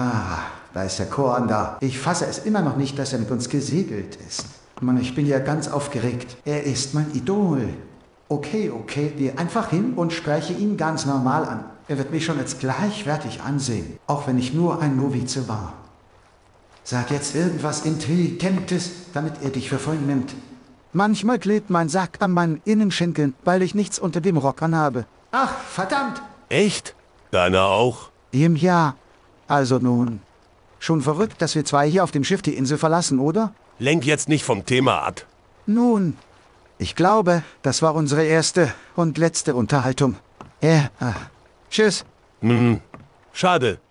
Ah, da ist der Koran da. Ich fasse es immer noch nicht, dass er mit uns gesegelt ist. Mann, ich bin ja ganz aufgeregt. Er ist mein Idol. Okay, geh einfach hin und spreche ihn ganz normal an. Er wird mich schon als gleichwertig ansehen, auch wenn ich nur ein Novize war. Sag jetzt irgendwas Intelligentes, damit er dich für voll nimmt. Manchmal klebt mein Sack an meinen Innenschenkeln, weil ich nichts unter dem Rock an habe. Ach, verdammt! Echt? Deiner auch? Ihm ja. Also nun. Schon verrückt, dass wir zwei hier auf dem Schiff die Insel verlassen, oder? Lenk jetzt nicht vom Thema ab. Nun, ich glaube, das war unsere erste und letzte Unterhaltung. Tschüss. Schade.